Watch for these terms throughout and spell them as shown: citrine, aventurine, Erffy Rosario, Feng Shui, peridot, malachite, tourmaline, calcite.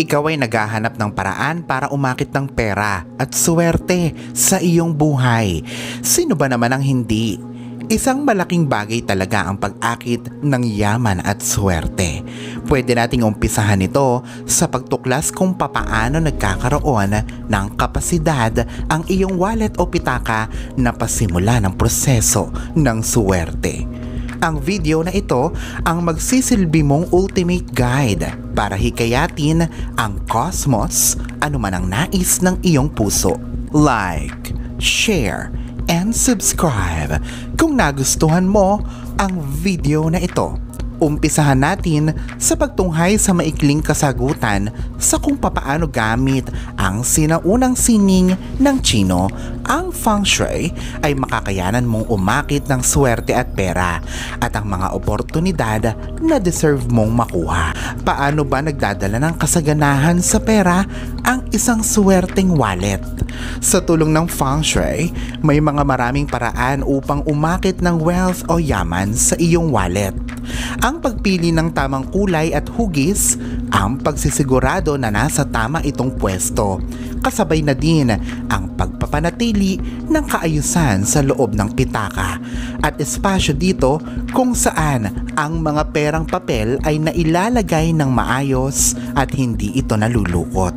Ikaw ay naghahanap ng paraan para umakit ng pera at suwerte sa iyong buhay. Sino ba naman ang hindi? Isang malaking bagay talaga ang pag-akit ng yaman at suwerte. Pwede nating umpisahan ito sa pagtuklas kung papaano nagkakaroon ng kapasidad ang iyong wallet o pitaka na pasimula ng proseso ng suwerte. Ang video na ito ang magsisilbi mong ultimate guide para hikayatin ang cosmos, anuman ang nais ng iyong puso. Like, share, and subscribe kung nagustuhan mo ang video na ito. Umpisahan natin sa pagtunghay sa maikling kasagutan sa kung papaano gamit ang sinaunang sining ng Chino, ang Feng Shui ay makakayanan mong umakit ng swerte at pera at ang mga oportunidad na deserve mong makuha. Paano ba nagdadala ng kasaganahan sa pera ang isang swerteng wallet? Sa tulong ng Feng Shui, may mga maraming paraan upang umakit ng wealth o yaman sa iyong wallet. Ang pagpili ng tamang kulay at hugis, ang pagsisigurado na nasa tama itong pwesto, kasabay na din ang pagpapanatili ng kaayusan sa loob ng pitaka at espasyo dito kung saan ang mga perang papel ay nailalagay ng maayos at hindi ito nalulukot.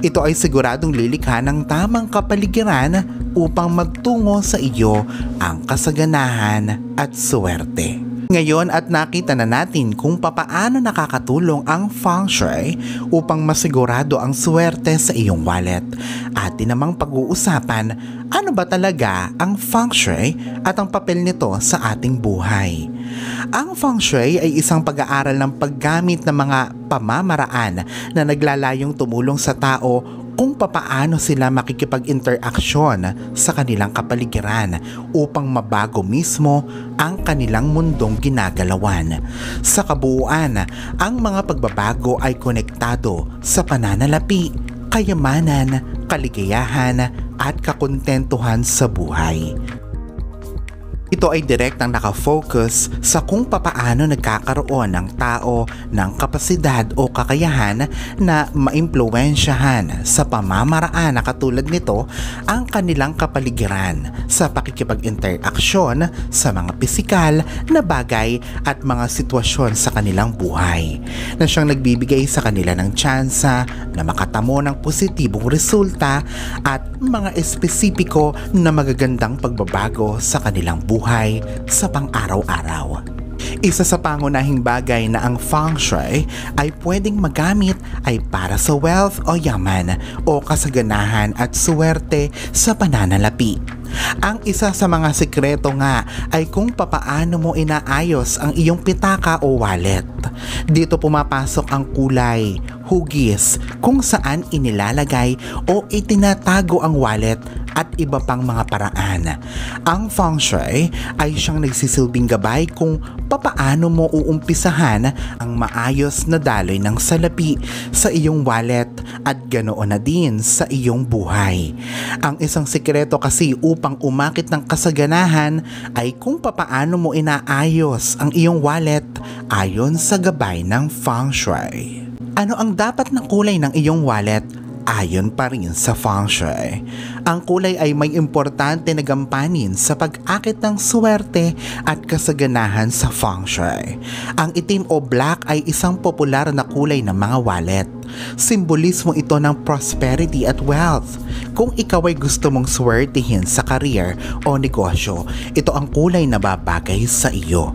Ito ay siguradong lilikha ng tamang kapaligiran upang magtungo sa iyo ang kasaganahan at suwerte. Ngayon at nakita na natin kung papaano nakakatulong ang Feng Shui upang masigurado ang swerte sa iyong wallet. Atin namang pag-uusapan, ano ba talaga ang Feng Shui at ang papel nito sa ating buhay? Ang Feng Shui ay isang pag-aaral ng paggamit ng mga pamamaraan na naglalayong tumulong sa tao kung papaano sila makikipag-interaksyon sa kanilang kapaligiran upang mabago mismo ang kanilang mundong ginagalawan. Sa kabuuan, ang mga pagbabago ay konektado sa pananalapi, kayamanan, kaligayahan at kakontentuhan sa buhay. Ito ay direktang nakafocus sa kung papaano nagkakaroon ng tao ng kapasidad o kakayahan na maimpluwensyahan sa pamamaraan na katulad nito ang kanilang kapaligiran sa pakikipag-interaksyon sa mga pisikal na bagay at mga sitwasyon sa kanilang buhay na siyang nagbibigay sa kanila ng tsansa na makatamo ng positibong resulta at mga espesipiko na magagandang pagbabago sa kanilang buhay. Sa pang-araw-araw. Isa sa pangunahing bagay na ang Feng Shui ay pwedeng magamit ay para sa wealth o yaman o kasaganahan at suwerte sa pananalapi. Ang isa sa mga sekreto nga ay kung papaano mo inaayos ang iyong pitaka o wallet. Dito pumapasok ang kulay, hugis, kung saan inilalagay o itinatago ang wallet at iba pang mga paraan. Ang Feng Shui ay siyang nagsisilbing gabay kung papaano mo uumpisahan ang maayos na daloy ng salapi sa iyong wallet at ganoon na din sa iyong buhay. Ang isang sikreto kasi upang umakit ng kasaganahan ay kung papaano mo inaayos ang iyong wallet ayon sa gabay ng Feng Shui. Ano ang dapat na kulay ng iyong wallet? Ayon pa rin sa Feng Shui, ang kulay ay may importante na gampanin sa pag-akit ng swerte at kasaganahan sa Feng Shui. Ang itim o black ay isang popular na kulay ng mga wallet. Simbolismo ito ng prosperity at wealth. Kung ikaw ay gusto mong swertihin sa career o negosyo, ito ang kulay na babagay sa iyo.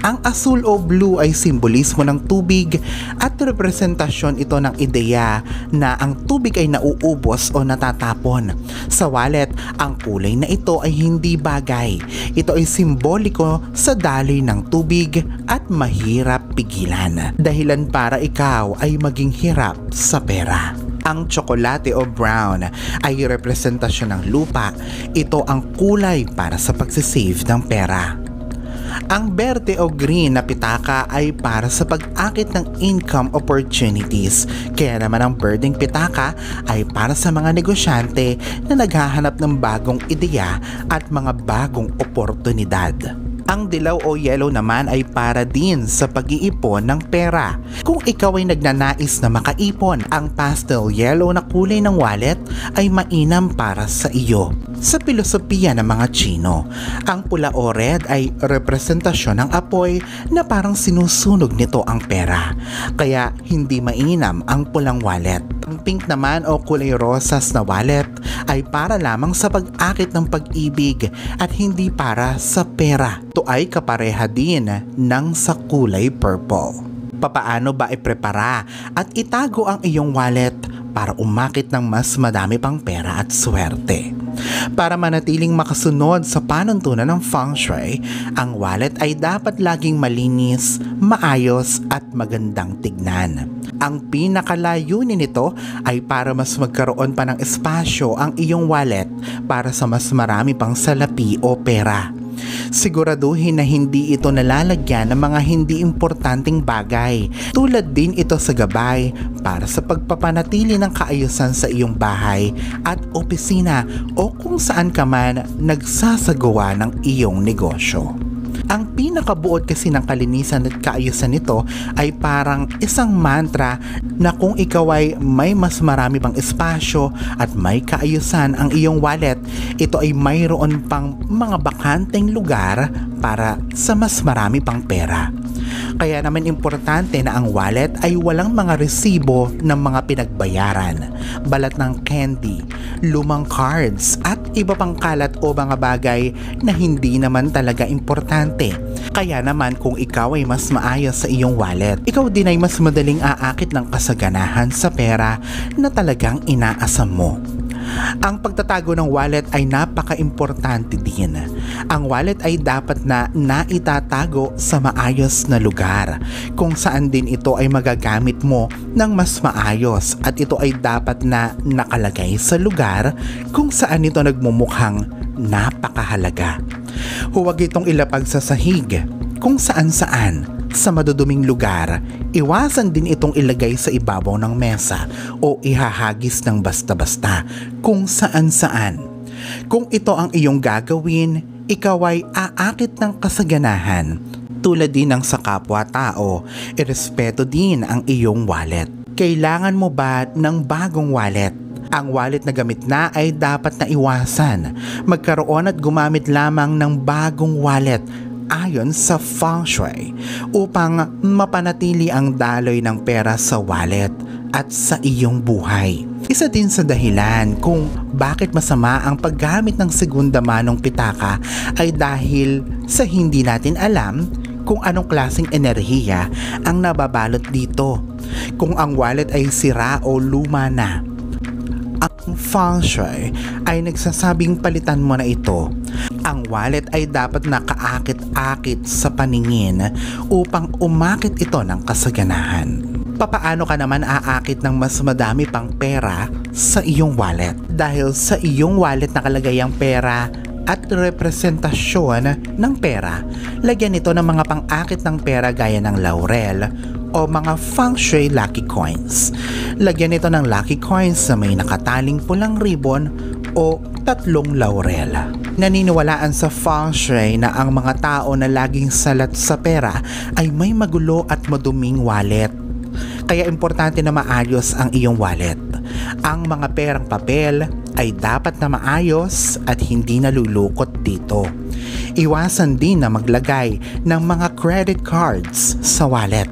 Ang asul o blue ay simbolismo ng tubig at representasyon ito ng ideya na ang tubig ay nauubos o natatapon. Sa wallet, ang kulay na ito ay hindi bagay. Ito ay simboliko sa daloy ng tubig at mahirap pigilan. Dahilan para ikaw ay maging hirap sa pera. Ang tsokolate o brown ay representasyon ng lupa. Ito ang kulay para sa pagsisave ng pera. Ang berde o green na pitaka ay para sa pag-akit ng income opportunities. Kaya naman ang birding pitaka ay para sa mga negosyante na naghahanap ng bagong ideya at mga bagong oportunidad. Ang dilaw o yellow naman ay para din sa pag-iipon ng pera. Kung ikaw ay nagnanais na makaipon, ang pastel yellow na kulay ng wallet ay mainam para sa iyo. Sa pilosopiya ng mga Chino, ang pula o red ay representasyon ng apoy na parang sinusunog nito ang pera. Kaya hindi mainam ang pulang wallet. Ang pink naman o kulay rosas na wallet ay para lamang sa pag-akit ng pag-ibig at hindi para sa pera. Ito ay kapareha din ng sa kulay purple. Papaano ba iprepara at itago ang iyong wallet para umakit ng mas madami pang pera at swerte? Para manatiling makasunod sa panuntunan ng Feng Shui, ang wallet ay dapat laging malinis, maayos at magandang tignan. Ang pinakalayunin nito ay para mas magkaroon pa ng espasyo ang iyong wallet para sa mas marami pang salapi o pera. Siguraduhin na hindi ito nalalagyan ng mga hindi importanteng bagay. Tulad din ito sa gabay para sa pagpapanatili ng kaayusan sa iyong bahay at opisina o kung saan ka man nagsasagawa ng iyong negosyo. Ang pinakabuod kasi ng kalinisan at kaayusan nito ay parang isang mantra na kung ikaw ay may mas marami pang espasyo at may kaayusan ang iyong wallet, ito ay mayroon pang mga bakanteng lugar para sa mas marami pang pera. Kaya naman importante na ang wallet ay walang mga resibo ng mga pinagbayaran, balat ng candy, lumang cards at iba pang kalat o mga bagay na hindi naman talaga importante. Kaya naman kung ikaw ay mas maayos sa iyong wallet, ikaw din ay mas madaling aakit ng kasaganahan sa pera na talagang inaasam mo. Ang pagtatago ng wallet ay napaka-importante din. Ang wallet ay dapat na naitatago sa maayos na lugar kung saan din ito ay magagamit mo ng mas maayos, at ito ay dapat na nakalagay sa lugar kung saan ito nagmumukhang napakahalaga. Huwag itong ilapag sa sahig kung saan-saan sa maduduming lugar. Iwasan din itong ilagay sa ibabaw ng mesa o ihahagis ng basta-basta kung saan-saan. Kung ito ang iyong gagawin, ikaw ay aakit ng kasaganahan. Tulad din ng sa kapwa-tao, irespeto din ang iyong wallet. Kailangan mo ba ng bagong wallet? Ang wallet na gamit na ay dapat na iwasan. Magkaroon at gumamit lamang ng bagong wallet ayon sa Feng Shui upang mapanatili ang daloy ng pera sa wallet at sa iyong buhay. Isa din sa dahilan kung bakit masama ang paggamit ng segunda manong pitaka ay dahil sa hindi natin alam kung anong klaseng enerhiya ang nababalot dito, kung ang wallet ay sira o luma na. Ang Feng Shui ay nagsasabing palitan mo na ito. Ang wallet ay dapat nakaakit-akit sa paningin upang umakit ito ng kasaganahan. Papaano ka naman aakit ng mas madami pang pera sa iyong wallet? Dahil sa iyong wallet nakalagay ang pera at representasyon ng pera, lagyan ito ng mga pang-akit ng pera gaya ng laurel o mga Feng Shui Lucky Coins. Lagyan ito ng Lucky Coins na may nakataling pulang ribbon o tatlong laurel. Naniniwalaan sa Feng Shui na ang mga tao na laging salat sa pera ay may magulo at maduming wallet. Kaya importante na maayos ang iyong wallet. Ang mga perang papel ay dapat na maayos at hindi nalulukot dito. Iwasan din na maglagay ng mga credit cards sa wallet.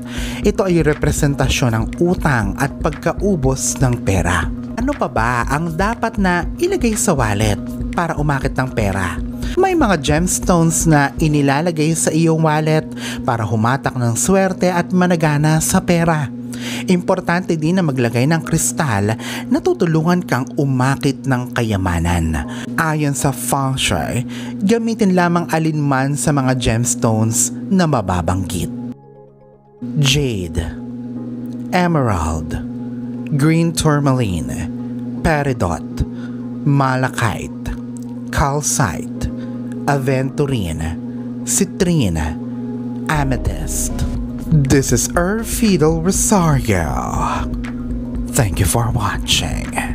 Ito ay representasyon ng utang at pagkaubos ng pera. Ano pa ba ang dapat na ilagay sa wallet para umakit ng pera? May mga gemstones na inilalagay sa iyong wallet para humatak ng swerte at managana sa pera. Importante din na maglagay ng kristal na tutulungan kang umakit ng kayamanan. Ayon sa Feng Shui, gamitin lamang alinman sa mga gemstones na mababanggit: jade, emerald, green tourmaline, peridot, malachite, calcite, aventurine, citrine, amethyst. This is Erffy Rosario. Thank you for watching.